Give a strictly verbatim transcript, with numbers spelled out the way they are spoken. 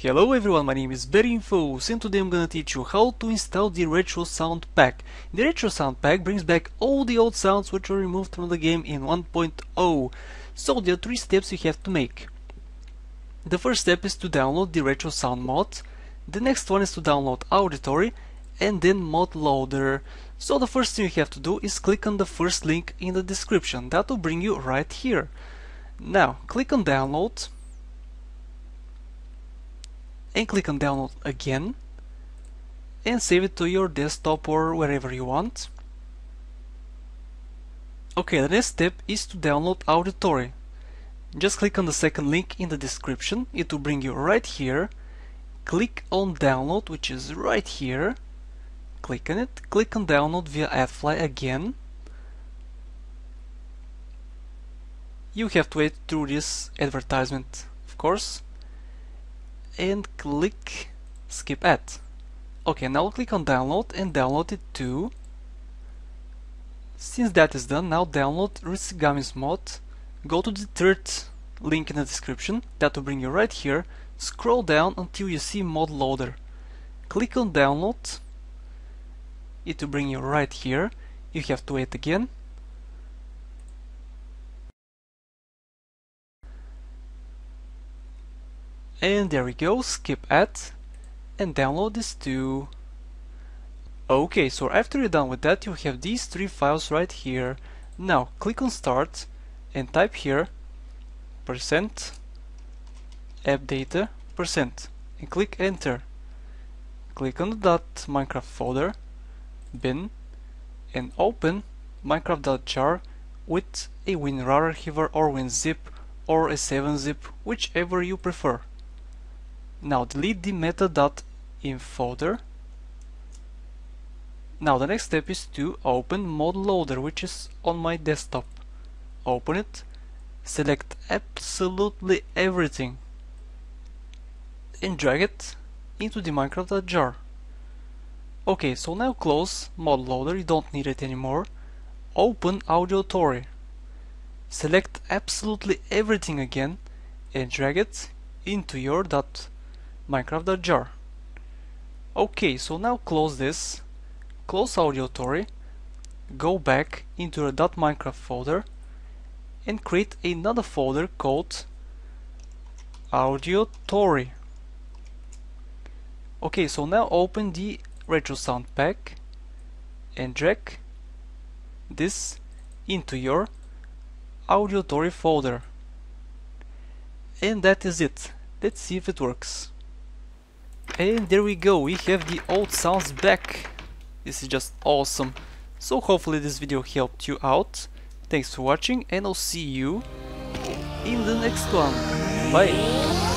Hello everyone, my name is Badinfos, and today I'm gonna teach you how to install the Retro Sound Pack. The Retro Sound Pack brings back all the old sounds which were removed from the game in one point oh. So there are three steps you have to make. The first step is to download the Retro Sound mod, the next one is to download Auditory, and then Mod Loader. So the first thing you have to do is click on the first link in the description. That will bring you right here. Now, click on Download, and click on download again and save it to your desktop or wherever you want. Okay, the next step is to download Auditory. Just click on the second link in the description, it will bring you right here. Click on download, which is right here. Click on it, click on download via AdFly again. You have to wait through this advertisement, of course. And click skip ad. Okay, now click on download and download it too. Since that is done, now download Risugami's Mod. Go to the third link in the description, that will bring you right here. Scroll down until you see Mod Loader. Click on download, it will bring you right here. You have to wait again. And there we go, skip ad, and download this too. Okay, so after you're done with that, you have these three files right here. Now click on start and type here percent app data percent and click enter. Click on the dot Minecraft folder, bin, and open Minecraft.jar with a WinRAR archiver or WinZip or a seven zip, whichever you prefer. Now delete the meta.inf folder. Now the next step is to open Mod Loader, which is on my desktop. Open it, select absolutely everything and drag it into the Minecraft.jar. Okay, so now close Mod Loader, you don't need it anymore. Open Auditory, select absolutely everything again and drag it into your .minecraft.jar. Okay, so now close this, close Auditory, go back into your .minecraft folder and create another folder called Auditory. Okay, so now open the Retro Sound Pack and drag this into your Auditory folder. And that is it. Let's see if it works. And there we go, we have the old sounds back. This is just awesome. So hopefully this video helped you out. Thanks for watching and I'll see you in the next one. Bye!